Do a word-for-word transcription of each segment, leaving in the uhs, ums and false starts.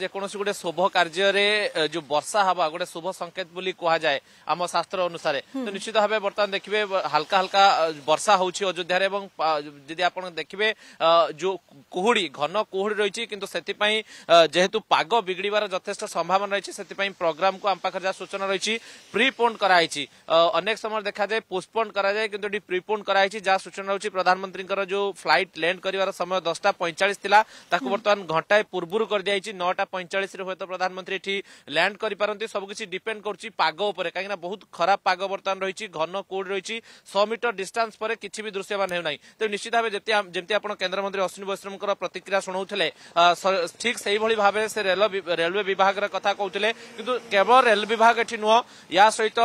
जेकोसी गोटे शुभ कार्य जो वर्षा हवा गोटे शुभ संकेत बोली कहा जाए आम शास्त्र अनुसार तो निश्चित भाव बर्तमान देखिए हल्का हल्का वर्षा होयोध्या जदि आप देखिए जो कुहुड़ी घन कुहुड़ी रही किंतु सेतिपाई जेहेतु पाग बिगड़बार जथेष संभावना रही से प्रोग्राम को आम पाखे जहाँ सूचना रही प्रीपोन्ड कराई अनेक समय देखा जाए पोस्टपोन्ड कराए कि प्रीपोन्ड कराई जहाँ सूचना रही प्रधानमंत्री जो फ्लाइट लैंड कर समय दसटा पैंचाश था बर्तमान घंटाए पूर्व कर दी नौटा पैंचाश प्रधानमंत्री लैंड कर सबकि डिपेंड कर बहुत खराब पाग बर्तमान रही घन कोड रही सौ मीटर डिस्टेंस पर किसी भी दृश्यमान होना तेज निश्चित भाव जमी केन्द्रमंत्री अश्विनी वैष्णव प्रतिक्रिया शुणुले ठीक से भाव से रेलवे विभाग कथा कहते कि केवल रेल विभाग एटी नुह या सहित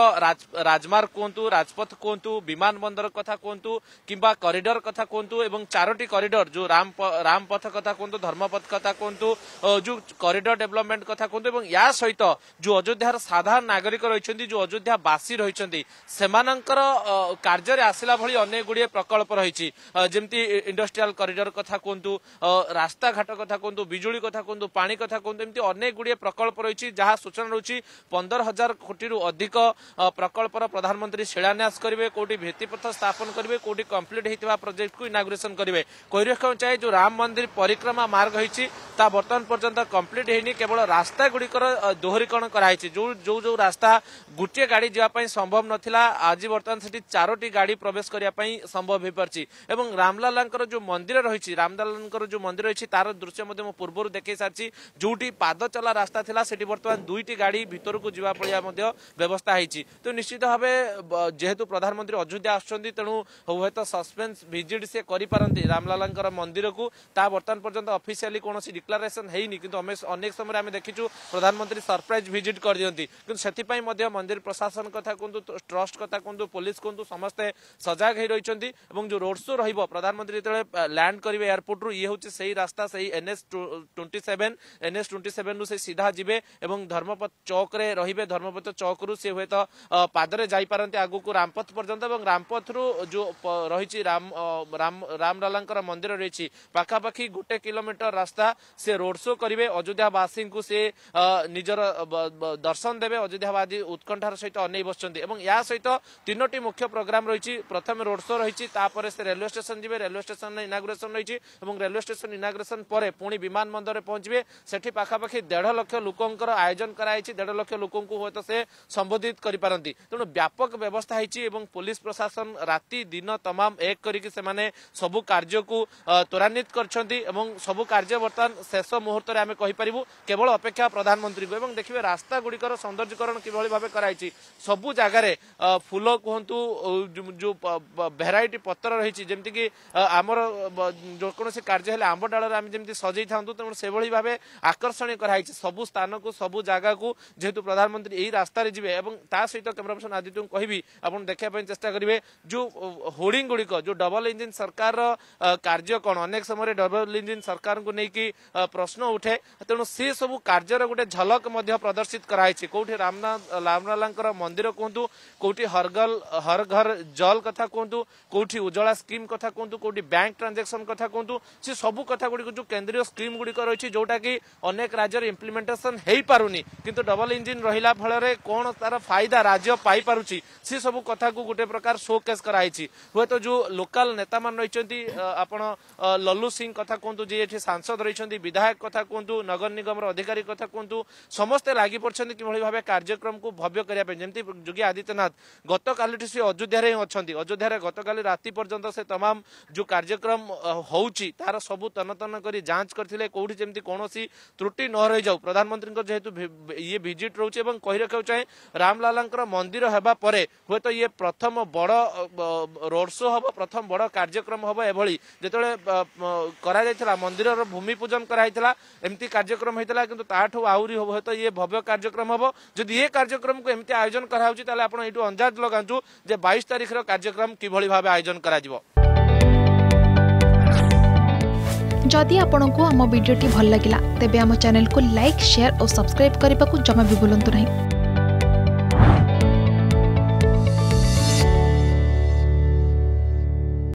राजमार्ग कहतु राजपथ कहतु विमान बंदर कथा कहतु किंबा कॉरिडोर कथा कहतु चारोटी कॉरिडोर जो रामपथ कथा कहतु धर्मपथ कथा कहतु जो कॉरिडोर डेवलपमेंट कथा कहतु या सहित जो अयोध्यार साधारण नागरिक रही जो अयोध्यावासी रही कार्य आसला भली अनेक गुड़े प्रकल्प रही जमती इंडस्ट्रियल कॉरिडोर कथा कहतु रास्ता घाट कथा कहतु बिजुली कथा कहतु पानी कथा कहतु एमती अनेक गुड़े प्रकल्प रही जहां सूचना रही पंदर हजार कोटी रु अधिक प्रकल्पर प्रधानमंत्री शिलान्यास करेंगे कोटी भित्तिपथ स्थापन करेंगे कोटी कंप्लीट होता प्रोजेक्ट को इनागुरेसन करेंगे कई जो राम मंदिर परिक्रमा मार्ग होती बर्तमान पर्यटन कंप्लीट होनी केवल रास्ता गुड़िकर दोहरीकरण कराई जो जो जो रास्ता गोटे गाड़ी जावाई संभव नाला आज बर्तमान से चारोटी गाड़ी प्रवेश करने संभव हो पार्टी और रामलाला जो मंदिर रही रामलाला जो मंदिर रही तार दृश्य पूर्व देखे सारी जोटी पाद चला रास्ता था से बर्तमान दुईट गाड़ी भितर को जावा पड़ा व्यवस्था होती तो निश्चित भाव जेहेतु प्रधानमंत्री अयोध्या आसुच्च तेणु हे तो सस्पेन्स भिजिट से करपारती रामलाला मंदिर को बर्तमान पर्यटन अफिसीआली कौन डिक्लारेसन हो अनेक समय आम देखीचु प्रधानमंत्री सरप्राइज विजिट कर दियंती किंतु सेतिपाई मध्य मंदिर प्रशासन कथा कहतु ट्रस्ट कथा कहतु पुलिस कहतु समस्ते सजग हो रही जो रोड शो रही प्रधानमंत्री जो लैंड करेंगे एयरपोर्ट रू ये हूँ से रास्ता से NH twenty seven NH twenty seven रु से सीधा जीवे धर्मपथ चौक रे रहिबे धर्मपथ चौक रु से हेत पादरे जाइपारंते आगु को रामपथ पर्यंत और रामपथ रु जो रही रामलाला मंदिर रही पाखापाखि गोटे किलोमीटर रास्ता से रोड शो करेंगे अयोध्यावासी को से निजर दर्शन देवे अयोध्यावादी उत्कंठार सहित अने बसंट या सहित तीनोटी मुख्य प्रोग्राम रही प्रथम रोड शो रही से रेलवे स्टेशन जीवे रेलवे स्टेशन में इनागुरेसन रही रेलवे स्टेशन इनागुरेसन पर पुणी विमान बंदर पहुंचे सेठी पाखापाखि डेढ़ लाख लोकंकर आयोजन कराई डेढ़ लाख लोक हम से संबोधित करपारती तेणु व्यापक व्यवस्था होती पुलिस प्रशासन राति दिन तमाम एक करके सबू कार्य को त्वरान्वित कर सबू कार्य बर्तमान शेष मुहूर्त में आम कहीपर केवल अपेक्षा प्रधानमंत्री को एवं देखिए रास्ता गुड़िकर सौंदर्यकरण किभली भाव कराई सबू जगार फूल कहतु जो भेराइट पतर रही जमती कि आमर जो कौन कार्य है आंब डाल सजई था तेणु से भाव आकर्षण कराई सबू स्थान को सबू जगह को जेहेतु प्रधानमंत्री यही रास्त जीवे सहित कैमरा पर्सन आदित्य को कहि आप देखा चेस्टा करेंगे जो होर्डिंग गुड़िक जो डबल इंजिन सरकार कार्य कौन अनेक समय डबल इंजिन सरकार को लेकिन प्रश्न उठे तेणु से सबू कार्यर गोटे झलक प्रदर्शित कराई कौटी रामलाला मंदिर कहतु कौटी हरगल हर घर जल कथा कहतु कौटी उज्जवला स्कीम कथा कहतु कौटी बैंक ट्रांजेक्शन कथा कहतु से सबू कथा गुड़ी जो केंद्रीय स्कीम गुड़िक रही जोटा कि अनेक राज्य इम्प्लीमेंटेसन हो पारुनी किंतु डबल इंजिन रहा फल कौन तार फायदा राज्य पाई पारुछि से सबू कथा को गोटे प्रकार शोकेस कराई हे तो जो लोकल नेता मान रही आपण लल्लू सिंह कथा कहतु जी ये सांसद रही विधायक कथा कहतु नगर निगम अधिकारी कथा कहतु समस्ते लगी पड़ते किभली भाव कार्यक्रम को भव्य करने जमी योगी आदित्यनाथ गत काली से अयोध्या अच्छा अयोध्या गत काली राति पर्यंत से तमाम जो कार्यक्रम होउची तार सबू तन तन कर जांच करथिले कोठी जमी कौन त्रुटि न रही जाऊ प्रधानमंत्री जेहेतु ये भिजिट रोचे और कही रखा चाहे रामलाला मंदिर होगापर हे तो ये प्रथम बड़ रोड शो हम प्रथम बड़ कार्यक्रम हम एभली जिते कर मंदिर भूमि पूजन कराइला एमती कार्यक्रम होता कि ताठू आहरी हे तो ये भव्य कार्यक्रम हम जब ये कार्यक्रम को एमती आयोजन कराई अंदाज लगातु बाईस तारीख रो कार्यक्रम किभली भाव आयोजन करा जिवो जदि आपंक आम भिडी भल लगा तेब चैनल को लाइक शेयर और सब्सक्राइब करने को जमा भी बुलां नहीं।